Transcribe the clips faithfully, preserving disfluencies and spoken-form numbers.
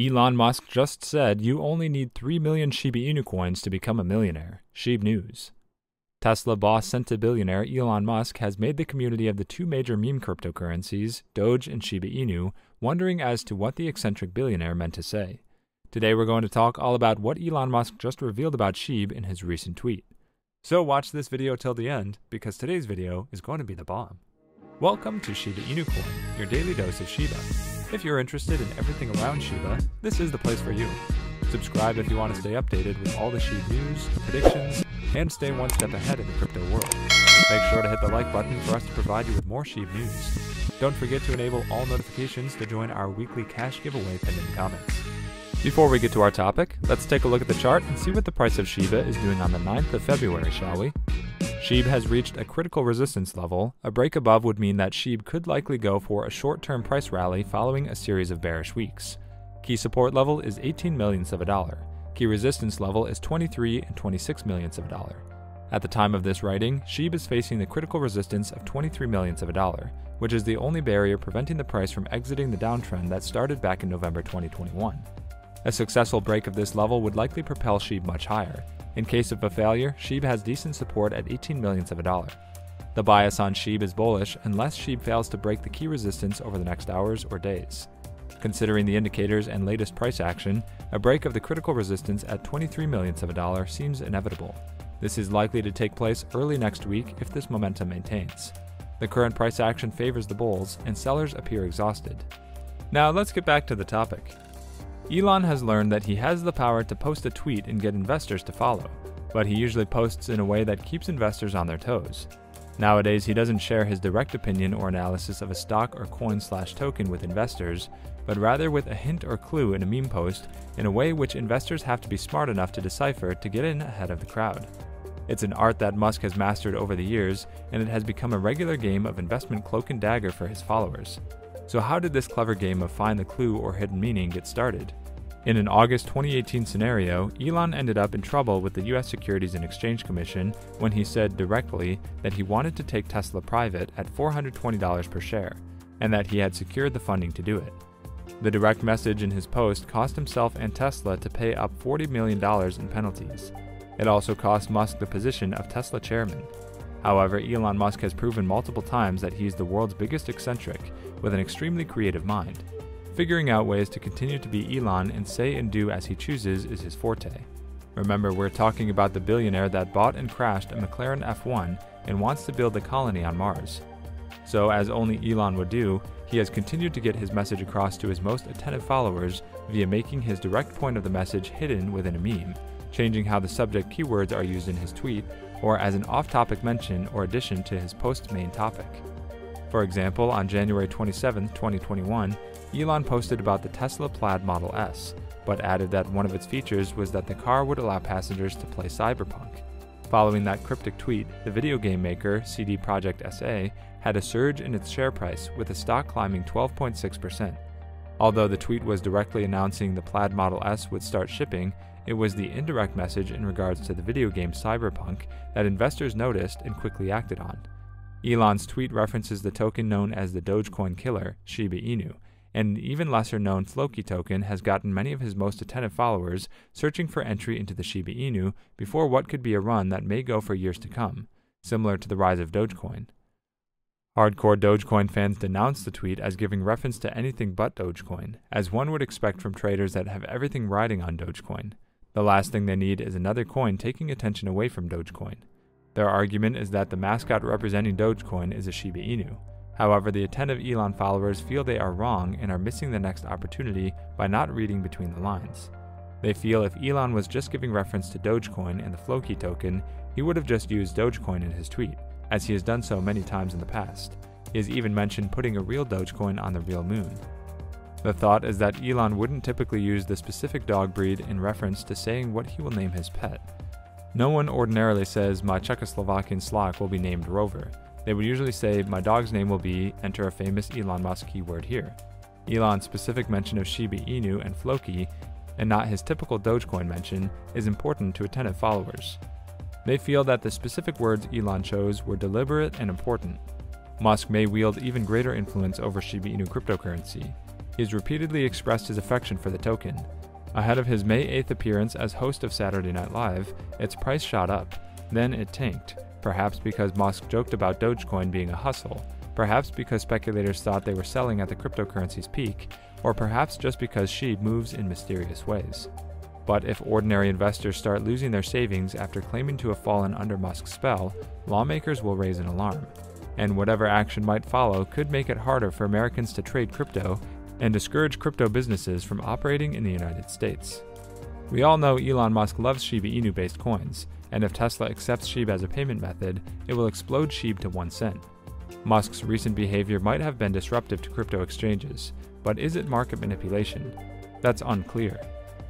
Elon Musk just said you only need three million Shiba Inu coins to become a millionaire. S H I B News. Tesla boss sent to billionaire Elon Musk has made the community of the two major meme cryptocurrencies, Doge and Shiba Inu, wondering as to what the eccentric billionaire meant to say. Today we're going to talk all about what Elon Musk just revealed about S H I B in his recent tweet. So watch this video till the end, because today's video is going to be the bomb. Welcome to Shiba Inu Coin, your daily dose of Shiba. If you're interested in everything around Shiba, this is the place for you. Subscribe if you want to stay updated with all the S H I B news, predictions, and stay one step ahead in the crypto world. Make sure to hit the like button for us to provide you with more S H I B news. Don't forget to enable all notifications to join our weekly cash giveaway pinned in the comments. Before we get to our topic, let's take a look at the chart and see what the price of Shiba is doing on the ninth of February, shall we? S H I B has reached a critical resistance level. A break above would mean that S H I B could likely go for a short-term price rally following a series of bearish weeks. Key support level is eighteen millionths of a dollar. Key resistance level is twenty-three and twenty-six millionths of a dollar. At the time of this writing, S H I B is facing the critical resistance of twenty-three millionths of a dollar, which is the only barrier preventing the price from exiting the downtrend that started back in November twenty twenty-one. A successful break of this level would likely propel S H I B much higher. In case of a failure, S H I B has decent support at eighteen millionths of a dollar. The bias on S H I B is bullish unless S H I B fails to break the key resistance over the next hours or days. Considering the indicators and latest price action, a break of the critical resistance at twenty-three millionths of a dollar seems inevitable. This is likely to take place early next week if this momentum maintains. The current price action favors the bulls, and sellers appear exhausted. Now let's get back to the topic. Elon has learned that he has the power to post a tweet and get investors to follow, but he usually posts in a way that keeps investors on their toes. Nowadays, he doesn't share his direct opinion or analysis of a stock or coin slash token with investors, but rather with a hint or clue in a meme post in a way which investors have to be smart enough to decipher to get in ahead of the crowd. It's an art that Musk has mastered over the years, and it has become a regular game of investment cloak and dagger for his followers. So how did this clever game of find the clue or hidden meaning get started? In an August twenty eighteen scenario, Elon ended up in trouble with the U S Securities and Exchange Commission when he said directly that he wanted to take Tesla private at four hundred twenty dollars per share, and that he had secured the funding to do it. The direct message in his post cost himself and Tesla to pay up forty million dollars in penalties. It also cost Musk the position of Tesla chairman. However, Elon Musk has proven multiple times that he's the world's biggest eccentric, with an extremely creative mind. Figuring out ways to continue to be Elon and say and do as he chooses is his forte. Remember, we're talking about the billionaire that bought and crashed a McLaren F one and wants to build a colony on Mars. So, as only Elon would do, he has continued to get his message across to his most attentive followers via making his direct point of the message hidden within a meme, changing how the subject keywords are used in his tweet, or as an off-topic mention or addition to his post's main topic. For example, on January twenty-seventh, twenty twenty-one, Elon posted about the Tesla Plaid Model S, but added that one of its features was that the car would allow passengers to play Cyberpunk. Following that cryptic tweet, the video game maker, C D Projekt S A, had a surge in its share price, with the stock climbing twelve point six percent. Although the tweet was directly announcing the Plaid Model S would start shipping, it was the indirect message in regards to the video game Cyberpunk that investors noticed and quickly acted on. Elon's tweet references the token known as the Dogecoin killer, Shiba Inu, and an even lesser-known Floki token has gotten many of his most attentive followers searching for entry into the Shiba Inu before what could be a run that may go for years to come, similar to the rise of Dogecoin. Hardcore Dogecoin fans denounced the tweet as giving reference to anything but Dogecoin, as one would expect from traders that have everything riding on Dogecoin. The last thing they need is another coin taking attention away from Dogecoin. Their argument is that the mascot representing Dogecoin is a Shiba Inu. However, the attentive Elon followers feel they are wrong and are missing the next opportunity by not reading between the lines. They feel if Elon was just giving reference to Dogecoin and the Floki token, he would have just used Dogecoin in his tweet, as he has done so many times in the past. He has even mentioned putting a real Dogecoin on the real moon. The thought is that Elon wouldn't typically use the specific dog breed in reference to saying what he will name his pet. No one ordinarily says, "My Czechoslovakian Slovak will be named Rover." They would usually say, "My dog's name will be," enter a famous Elon Musk keyword here. Elon's specific mention of Shiba Inu and Floki, and not his typical Dogecoin mention, is important to attentive followers. They feel that the specific words Elon chose were deliberate and important. Musk may wield even greater influence over Shiba Inu cryptocurrency. he has repeatedly expressed his affection for the token. Ahead of his May eighth appearance as host of Saturday Night Live, its price shot up, then it tanked, perhaps because Musk joked about Dogecoin being a hustle, perhaps because speculators thought they were selling at the cryptocurrency's peak, or perhaps just because S H I B moves in mysterious ways. But if ordinary investors start losing their savings after claiming to have fallen under Musk's spell, lawmakers will raise an alarm. And whatever action might follow could make it harder for Americans to trade crypto and discourage crypto businesses from operating in the United States. We all know Elon Musk loves Shiba Inu-based coins, and if Tesla accepts S H I B as a payment method, it will explode S H I B to one cent. Musk's recent behavior might have been disruptive to crypto exchanges, but is it market manipulation? That's unclear.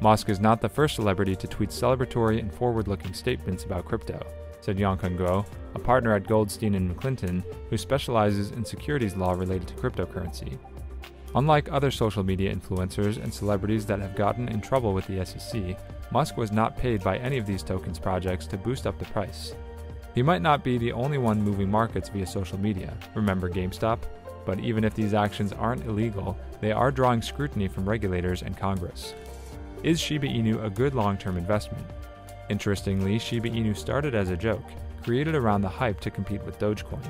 Musk is not the first celebrity to tweet celebratory and forward-looking statements about crypto, said Yon Kun Guo, a partner at Goldstein and McClinton who specializes in securities law related to cryptocurrency. Unlike other social media influencers and celebrities that have gotten in trouble with the S E C, Musk was not paid by any of these tokens projects to boost up the price. He might not be the only one moving markets via social media, remember GameStop? But even if these actions aren't illegal, they are drawing scrutiny from regulators and Congress. Is Shiba Inu a good long-term investment? Interestingly, Shiba Inu started as a joke, created around the hype to compete with Dogecoin.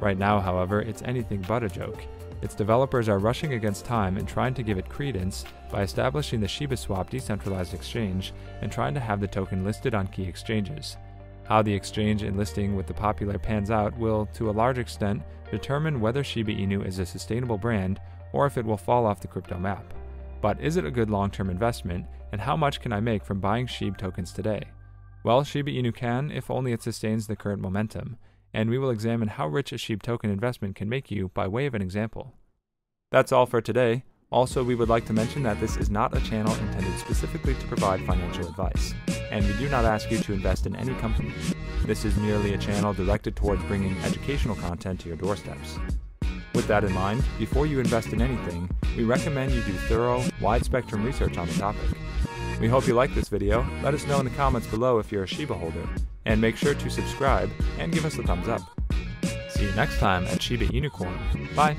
Right now, however, it's anything but a joke. Its developers are rushing against time and trying to give it credence by establishing the ShibaSwap decentralized exchange and trying to have the token listed on key exchanges. How the exchange and listing with the popular pans out will, to a large extent, determine whether Shiba Inu is a sustainable brand or if it will fall off the crypto map. But is it a good long-term investment, and how much can I make from buying S H I B tokens today? Well, Shiba Inu can, if only it sustains the current momentum, and we will examine how rich a S H I B token investment can make you by way of an example. That's all for today. Also, we would like to mention that this is not a channel intended specifically to provide financial advice, and we do not ask you to invest in any company. This is merely a channel directed towards bringing educational content to your doorsteps. With that in mind, before you invest in anything, we recommend you do thorough, wide-spectrum research on the topic. We hope you liked this video. Let us know in the comments below if you're a Shiba holder, and make sure to subscribe and give us a thumbs up. See you next time at Shiba Unicorn. Bye!